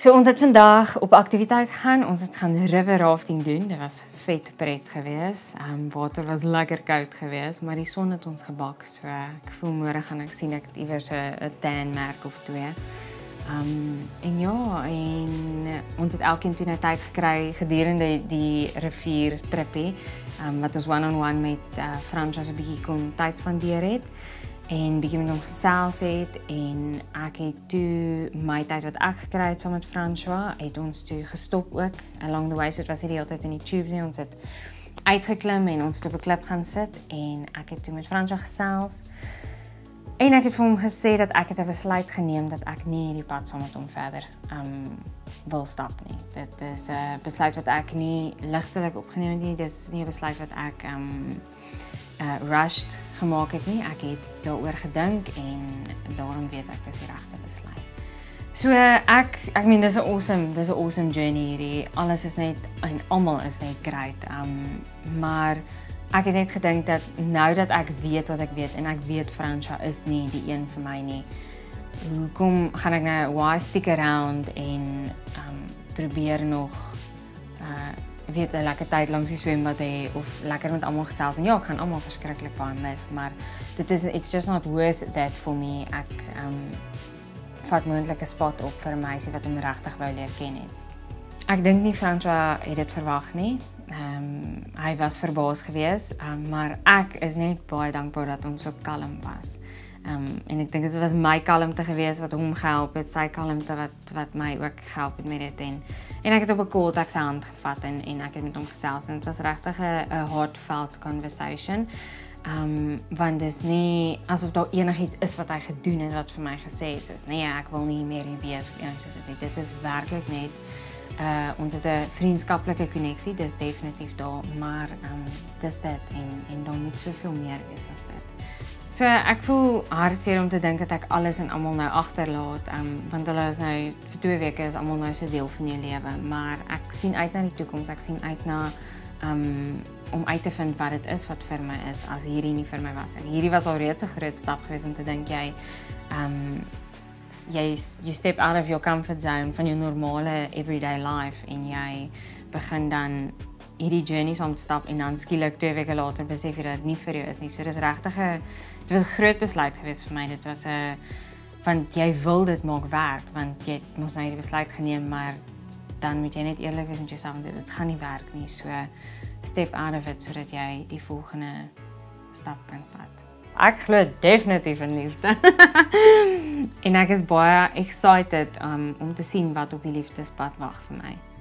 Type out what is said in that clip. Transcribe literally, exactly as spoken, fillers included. So, ons het vandaag op activiteit gegaan. Ons het gaan river rafting doen. Dit was vet pret geweest. Um, water was lekker koud geweest, maar die zon het ons gebak. So, ek voel morgen gaan ek sien ek het iewers een tanmerk of twee. Um, en ja, en ons het elkeen toe nou tyd gekry gedurende die rivier trippie, um, wat ons one-on-one met uh, Francois een bietjie kon tyd spandeer het. En begin met hom gesels het en ek het toe my tyd wat ek gekry het saam met Francois het ons toe gestop ook. Along the way so was hy die hele tyd in die tubes en ons het uitgeklim en ons het op 'n klip gaan sit en ek het toe met Francois gesels. En ek het vir hom gesê dat ek het 'n besluit geneem dat ek nie hierdie pad saam met hom verder um, wil stap nie. Dit is 'n besluit wat ek nie ligtelik opgeneem het nie. Dis nie 'n besluit wat ek um, Uh, rushed gemaak het nie. Ek het daaroor gedink en daarom weet ek dis die regte besluit. So uh, ek, ek meen dis 'n awesome, dis 'n awesome journey hierdie. Alles is net en almal is net great. Um, maar ek het net gedink dat nou dat ek weet wat ek weet en ek weet Francois is nie die een vir my nie. Hoekom gaan ek nou why stick around en um, probeer nog uh, weet 'n lekker tyd langs die swembad hê of lekker met almal gesels en ja, ek gaan almal verskriklik baie mis, maar dit is it's just not worth that for me. Ek um vat moontlik 'n spot op vir 'n meisie wat hom regtig wou leer ken het. Ek dink nie Francois het dit verwag nie. Um hy was verbaas geweest, um, maar ek is net baie dankbaar dat ons so kalm was. Um en ek dink dit was my kalmte geweest wat hom gehelp het, sy kalmte wat wat my ook gehelp het met dit en En ek het op 'n call ek sy hand gevat en en ek het met hom gesels en dit was regtig 'n heartfelt conversation. Um want dis nie asof daar enigiets is wat hy gedoen het wat vir my gesê het soos nee, ek wil nie meer hier wees of enigiets soos dit. Dit is werklik net uh ons het 'n vriendskaplike koneksie, dis definitief daar, maar um dis dit en en daar moet soveel meer wees as dit. So ek voel hartseer om te dink dat ek alles en almal nou agterlaat, um, want hulle is nou vir twee weke is almal nou so deel van jou lewe, maar ek sien uit na die toekoms. Ek sien uit na um, om uit te vind wat dit is wat vir my is as hierdie nie vir my was en hierdie was al reeds 'n groot stap geweest om te dink jy um jy you step out of your comfort zone van jou normale everyday life en jy begin dan hierdie journey saam te stap en dan skielik twee weke later besef jy dat dit nie vir jou is nie. So dis regtig 'n Dit was 'n groot besluit geweest vir my. Dit was 'n want jy wil dit maak werk, want jy het mos nou hierdie besluit geneem, maar dan moet jy net eerlik wees met jouself en dit gaan nie werk nie. So step out of it sodat jy die volgende stap kan vat. Ek glo definitief in liefde. En ek is baie excited um, om te sien wat op die liefdespad wag vir my.